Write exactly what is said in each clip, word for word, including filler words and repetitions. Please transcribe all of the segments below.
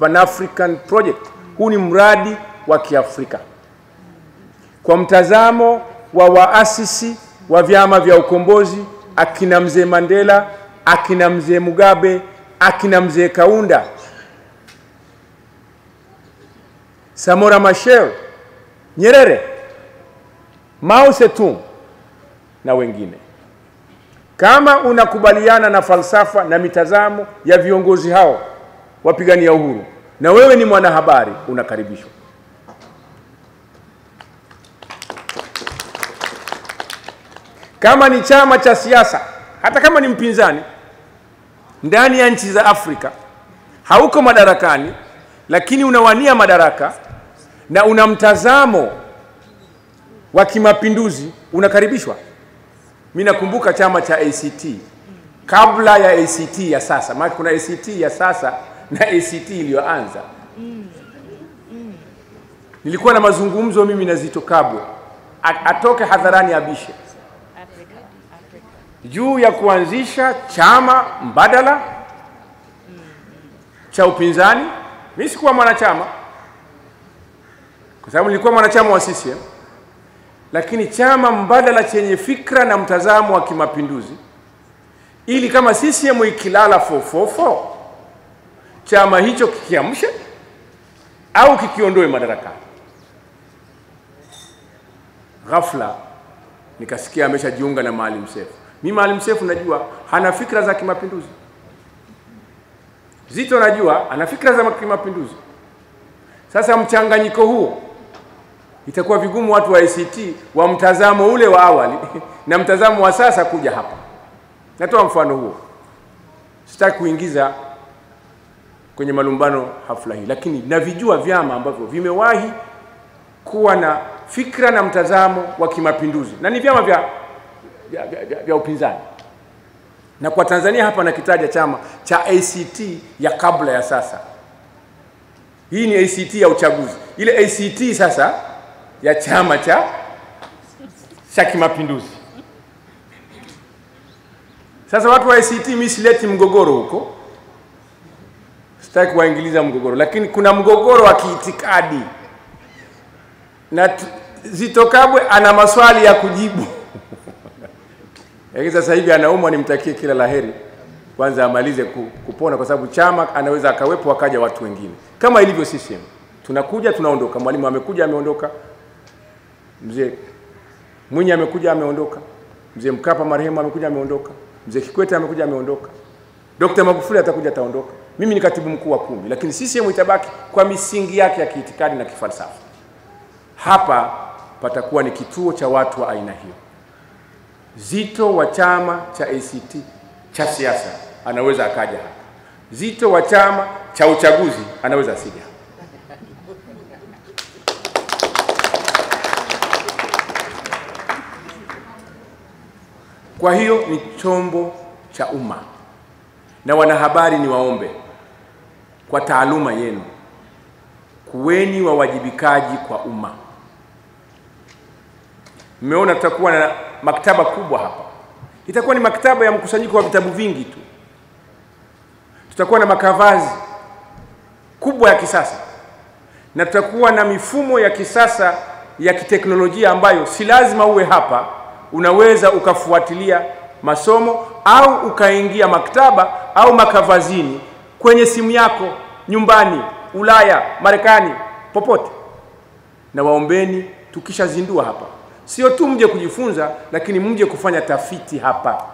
Pan-African Project. Huu ni mradi wa Kiafrika. Kwa mtazamo wa waasisi wa vyama vya ukombozi, akina Mzee Mandela, akina Mzee Mugabe, akina Mzee Kaunda, Samora Machel, Nyerere, Mao Sese Tung na wengine. Kama unakubaliana na falsafa na mitazamo ya viongozi hao wapigania uhuru, na wewe ni mwanahabari, unakaribishwa. Kama ni chama cha siasa, hata kama ni mpinzani ndani ya nchi za Afrika, hauko madarakani lakini unawania madaraka na una mtazamo wa kimapinduzi, unakaribishwa. Mimi nakumbuka chama cha A C T kabla ya A C T ya sasa, maana kuna A C T ya sasa na A C T iliyoanza. Nilikuwa na mazungumzo mimi na Zitto Kabwe, atoke hadharani abishe juu ya kuanzisha chama mbadala cha upinzani. Mimi sikuwa mwanachama kwa sababu nilikuwa mwanachama wa C C M, lakini chama mbadala chenye fikra na mtazamo wa kimapinduzi, ili kama C C M ikilala four four four chama hicho kikiamshe au kikiondoe madaraka. Ghafla nikasikia ameshajiunga na Maalim Seif. Mimi Maalim Seif najua hana fikra za kimapinduzi. Zitto najua ana fikra za kimapinduzi. Sasa mchanganyiko huo, itakuwa vigumu watu wa I C T wa mtazamo ule wa awali na mtazamo wa sasa kuja hapa. Natoa mfano huo. Sitaki kuingiza kwenye malumbano hafla hii, lakini navijua vyama ambavyo vimewahi kuwa na fikra na mtazamo wa kimapinduzi, na ni vyama vya vya, vya, vya upinzani. Na kwa Tanzania hapa nakitaja chama cha A C T ya kabla ya sasa. Hii ni A C T ya uchaguzi. Ile A C T sasa ya chama cha cha kimapinduzi. Sasa watu wa A C T, misileti mgogoro huko, sitaki kuwaingiliza mgogoro, lakini kuna mgogoro wa kiitikadi. Na Zitto Kabwe ana maswali ya kujibu. Lakini sasa hivi anaumwa, nimtakie kila laheri kwanza amalize kupona, kwa sababu chama anaweza akawepo akaja watu wengine. Kama ilivyo C C M, tunakuja tunaondoka. Mwalimu amekuja ameondoka, Mzee Mwinyi amekuja ameondoka, Mzee Mkapa marehemu amekuja ameondoka, Mzee Kikweta amekuja ameondoka, Dokta Magufuli atakuja ataondoka. Mimi ni katibu mkuu wa kumi, lakini C C M itabaki kwa misingi yake ya kiitikadi na kifalsafa. Hapa patakuwa ni kituo cha watu wa aina hiyo. Zitto wa chama cha A C T cha siasa anaweza akaja hapa. Zitto wa chama cha uchaguzi anaweza asija. Kwa hiyo ni chombo cha umma, na wanahabari ni waombe kwa taaluma yenu, kuweni wawajibikaji kwa umma. Mmeona tutakuwa na maktaba kubwa hapa. Itakuwa ni maktaba ya mkusanyiko wa vitabu vingi tu. Tutakuwa na makavazi kubwa ya kisasa, na tutakuwa na mifumo ya kisasa ya kiteknolojia ambayo si lazima uwe hapa, unaweza ukafuatilia masomo au ukaingia maktaba au makavazini kwenye simu yako, nyumbani, Ulaya, Marekani, popote. Na waombeni tukishazindua hapa, sio tu mje kujifunza, lakini mje kufanya tafiti hapa,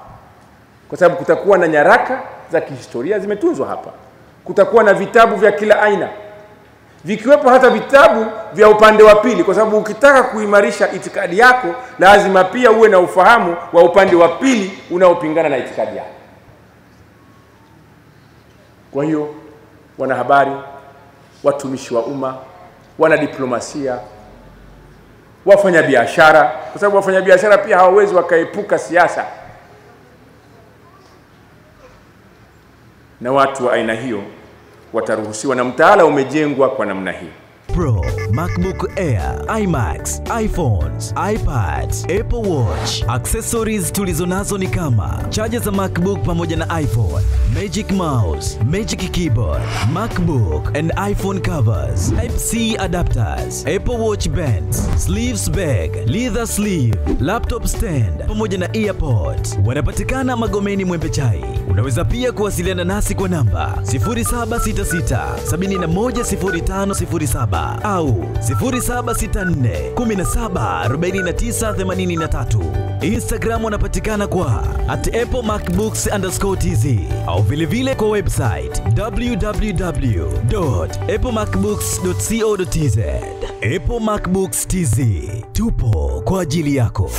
kwa sababu kutakuwa na nyaraka za kihistoria zimetunzwa hapa. Kutakuwa na vitabu vya kila aina, vikiwepo hata vitabu vya upande wa pili, kwa sababu ukitaka kuimarisha itikadi yako lazima pia uwe na ufahamu wa upande wa pili unaopingana na itikadi yako. Kwa hiyo, wanahabari, watumishi wa umma, wana diplomasia, wafanya biashara, kwa sababu wafanya biashara pia hawawezi wakaepuka siasa, na watu wa aina hiyo wataruhusiwa, na mtaala umejengwa kwa namna hii. Pro, MacBook Air, iMacs, iPhones, iPads, Apple Watch. Accessories tulizonazo ni kama charger za MacBook pamoja na iPhone, Magic Mouse, Magic Keyboard, MacBook and iPhone covers, Type-C adapters, Apple Watch bands, sleeves bag, leather sleeve, laptop stand pamoja na earpods. Wanapatikana Magomeni Mwembe Chai. Unaweza pia kuwasiliana nasi kwa namba sifuri saba sita sita sabini na moja sifuri tano sifuri saba au sifuri saba sita nne kumi na saba arobaini na tisa themanini na tatu. Instagram wanapatikana kwa at apple macbooks underscore t z au vile vile kwa website w w w dot apple macbooks dot co dot t z. Apple Macbooks T Z, tupo kwa ajili yako.